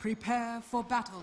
Prepare for battle.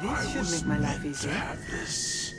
This should make my life easier.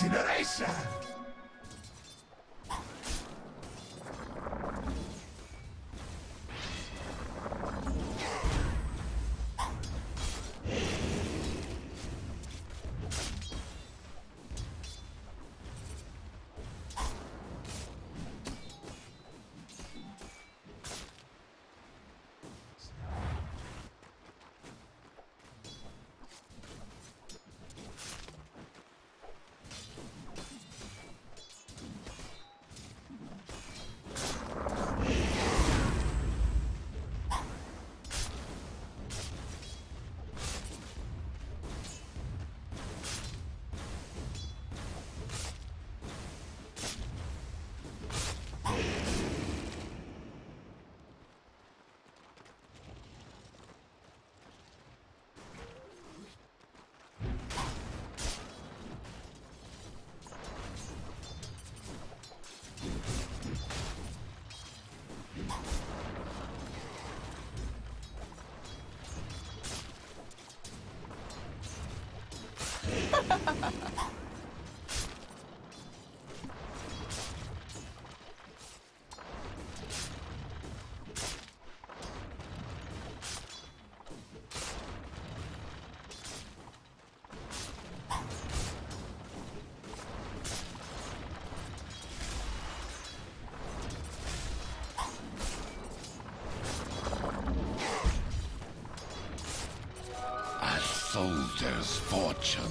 Generation! soldier's fortune.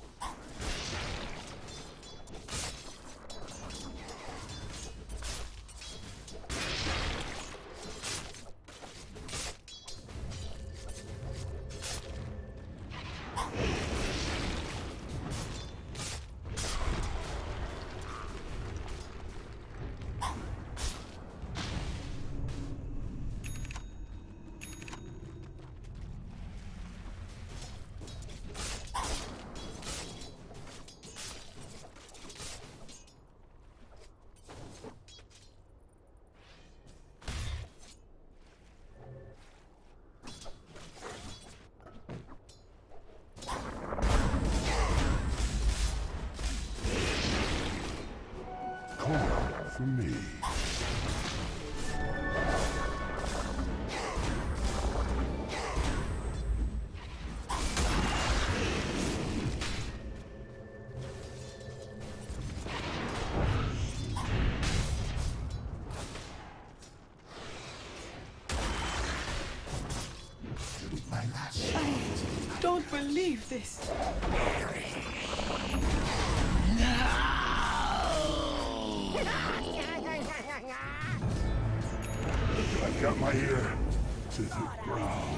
Me. I don't believe this. Got my ear to the ground.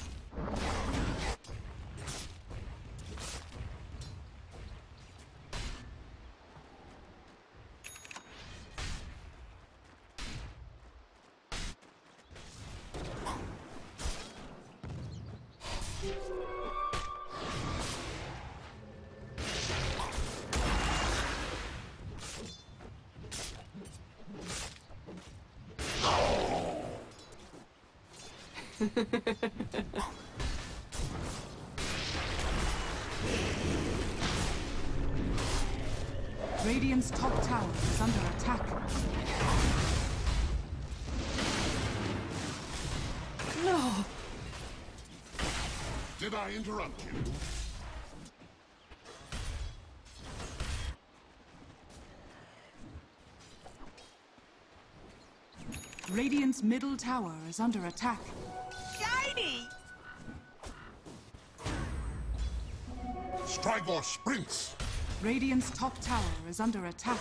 Radiant's top tower is under attack. No! Did I interrupt you? Radiant's middle tower is under attack. Stryvor sprints! Radiant's top tower is under attack.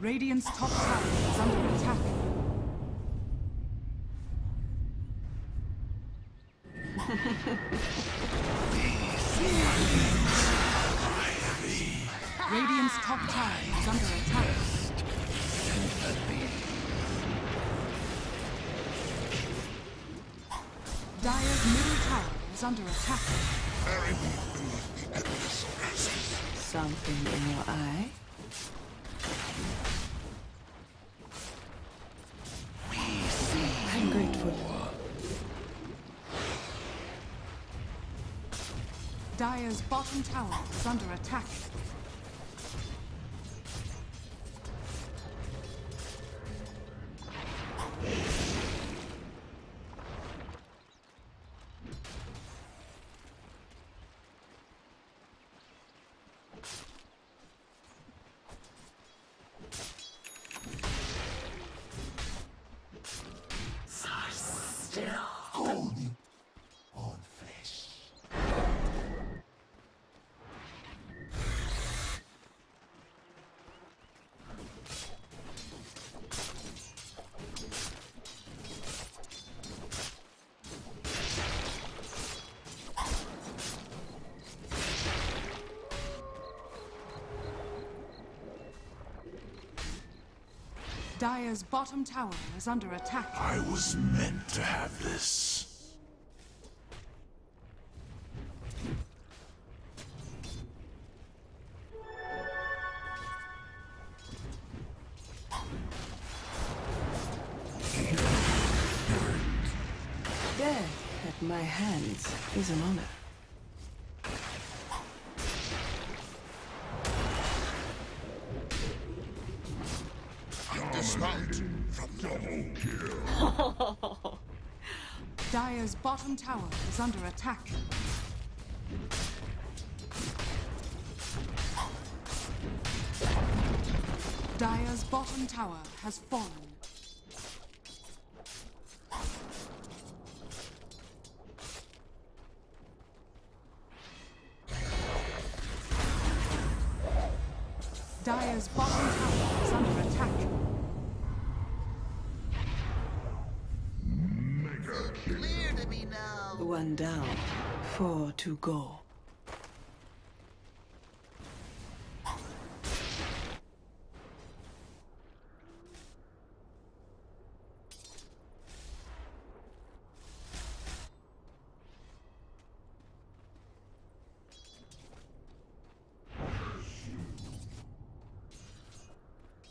Radiant's top tower is under attack. Radiant's top tower is under attack. Dire's middle tower is under attack. Something in your eye? Dire's bottom tower is under attack. Dire's bottom tower is under attack. I was meant to have this. Death at my hands is an honor. Dire's bottom tower is under attack. Dire's bottom tower has fallen. Dire's bottom tower is under attack. One down, 4 to go.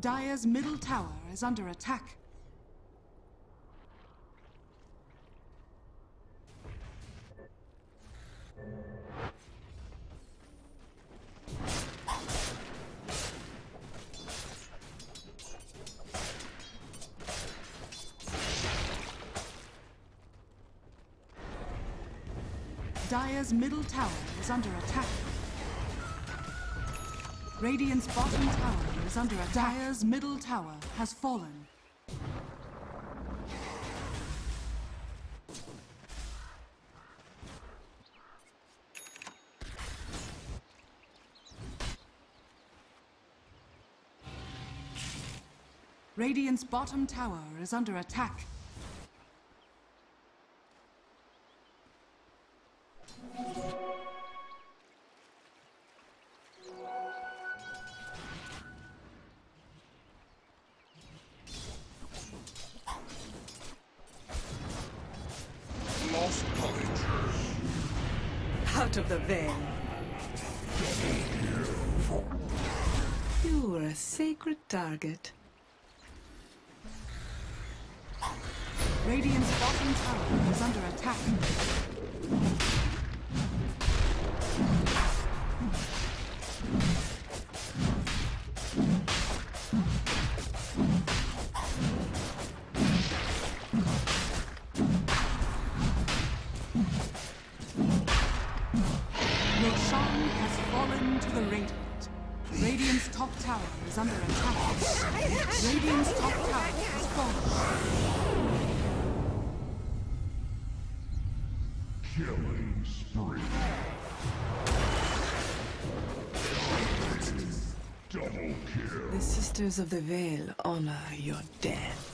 Dire's middle tower is under attack. Dire's middle tower is under attack. Radiant's bottom tower is under attack. Dire's middle tower has fallen. Radiant's bottom tower is under attack. Out of the veil. You were a sacred target. Radiant's bottom tower is under attack. Killing spree. Double kill. The Sisters of the Veil honor your death.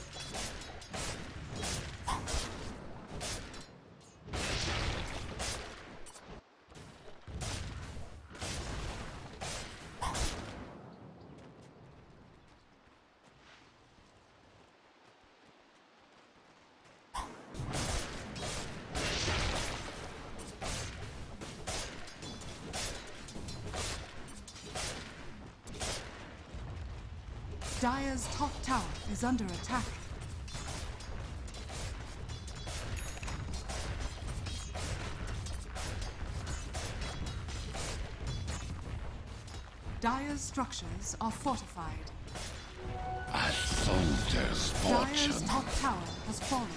Dire's top tower is under attack. Dire's structures are fortified. A soldier's fortune. Dire's top tower has fallen.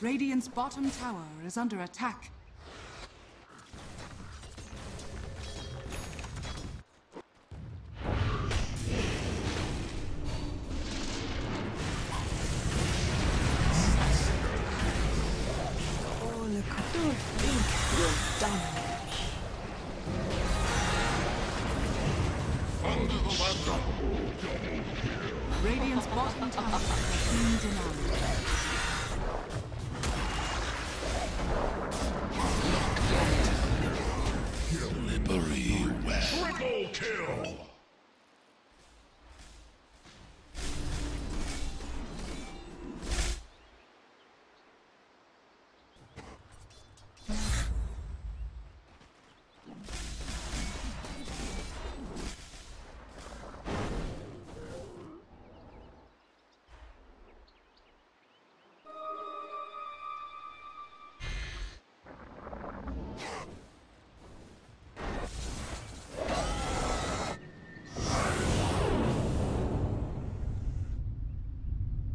Radiant's bottom tower is under attack. Radiant's bottom tower has been denied.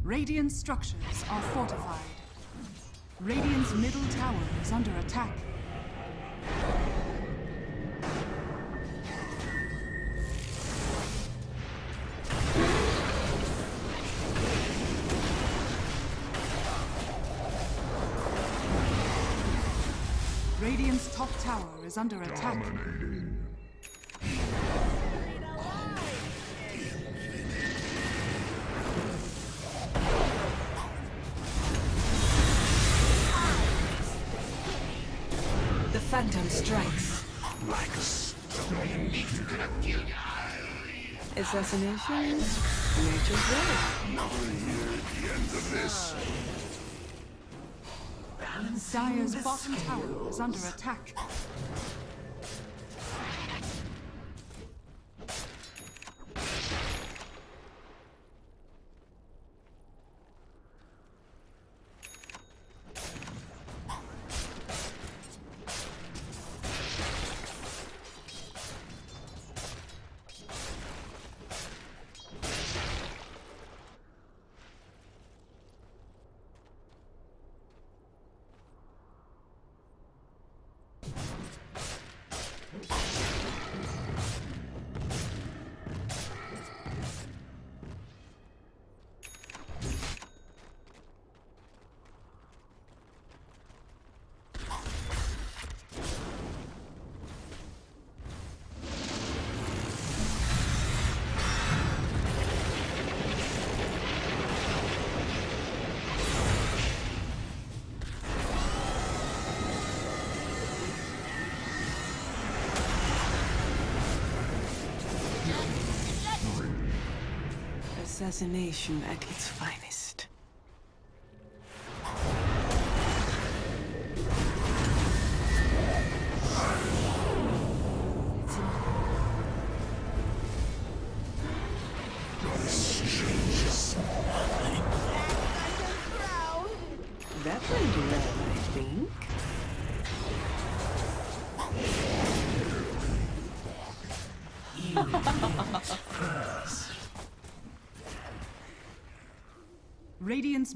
Radiant structures are fortified. Radiant's middle tower is under attack. Radiant's top tower is under attack. Dominating. The Phantom strikes. Like a stone. Assassination? Nature's way. Nothing near the end of this. Dire's bottom tower is under attack. Assassination at its finest. This changes nothing. That went well, I think. You didn't first. Radiant's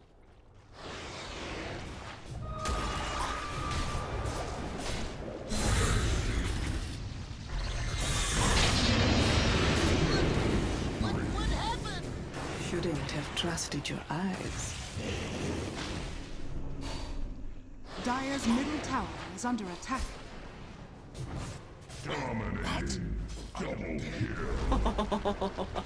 Trusted your eyes. Dire's middle tower is under attack. Dominating. Double kill.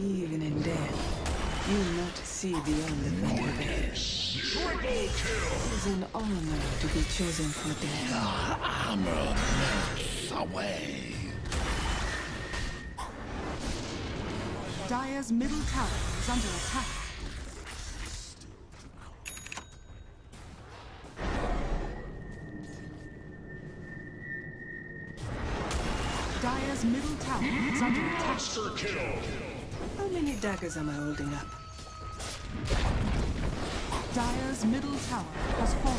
Even in death, you not see beyond the veil. Triple kill! It is an honor to be chosen for death. Your armor melts away. Dire's middle tower is under attack. Dire's middle tower is under attack. Monster kill! How many daggers am I holding up? Dire's middle tower has fallen.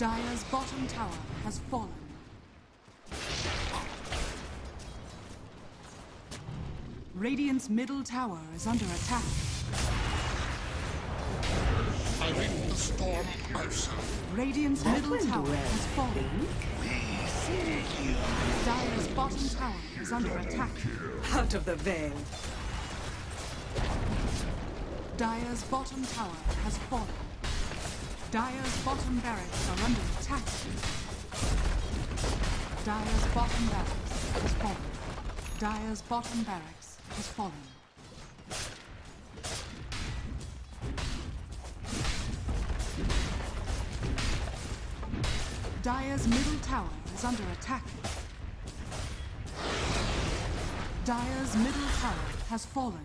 Dire's bottom tower has fallen. Radiant's middle tower is under attack. I will the storm myself. Radiant's middle tower has fallen. Dire's bottom tower is under attack. Out of the veil. Dire's bottom tower has fallen. Dire's bottom barracks are under attack. Dire's bottom barracks has fallen. Dire's bottom barracks has fallen. Dire's middle tower is under attack. Dire's middle tower has fallen.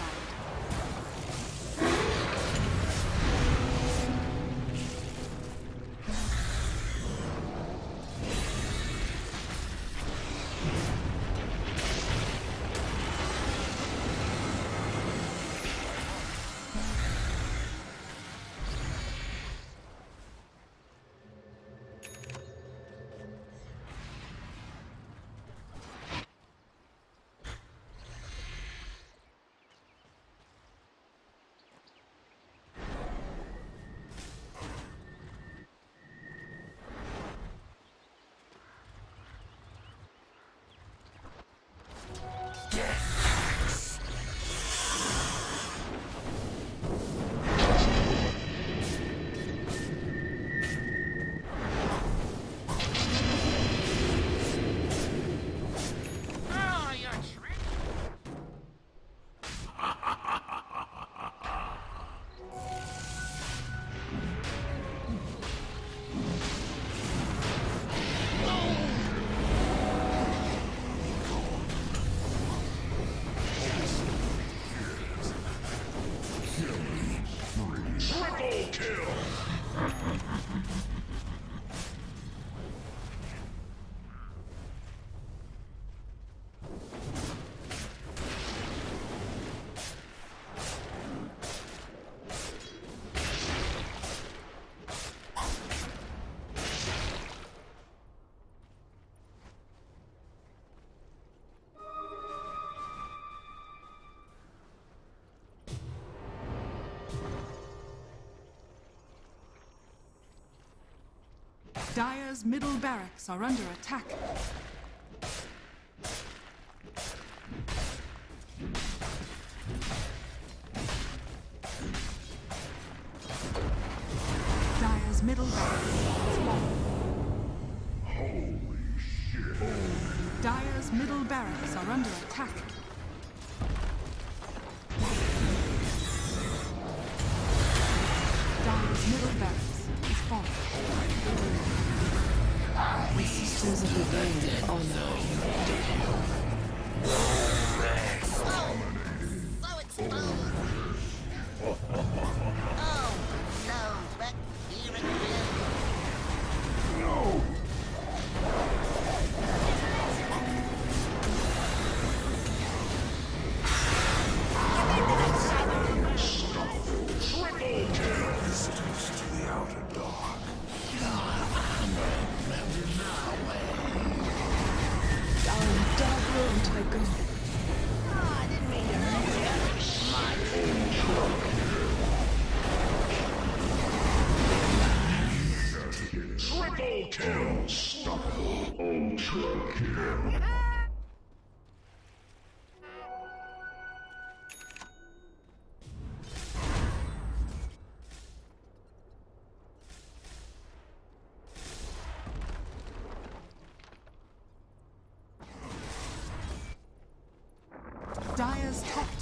Dire's middle barracks are under attack. Dire's middle barracks is fallen. Holy shit. Dire's middle barracks are under attack. Dire's middle barracks is fallen. The sisters of the veil honor you. Oh no, back here again. No! Dire's top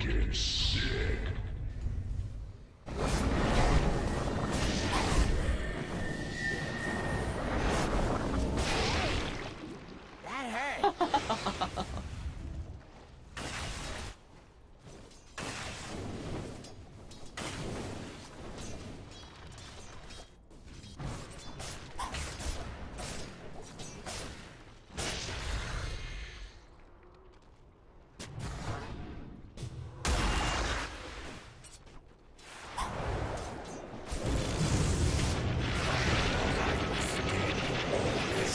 freaking sick. That hurt.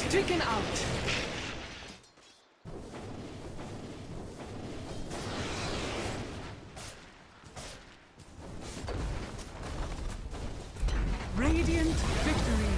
Taken out. Radiant victory.